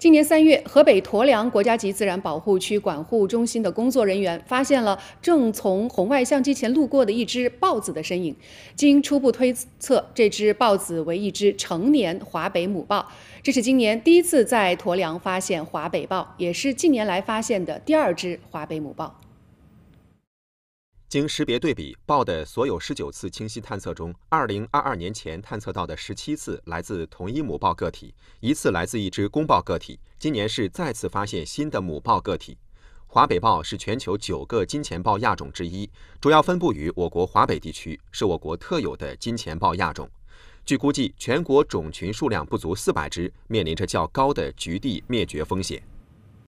今年3月，河北鄱阳国家级自然保护区管护中心的工作人员发现了正从红外相机前路过的一只豹子的身影。经初步推测，这只豹子为一只成年华北母豹。这是今年第一次在鄱阳发现华北豹，也是近年来发现的第2只华北母豹。经识别对比，豹的所有19次清晰探测中，2022年前探测到的17次来自同一母豹个体，1次来自一只公豹个体。今年是再次发现新的母豹个体。华北豹是全球9个金钱豹亚种之一，主要分布于我国华北地区，是我国特有的金钱豹亚种。据估计，全国种群数量不足400只，面临着较高的局地灭绝风险。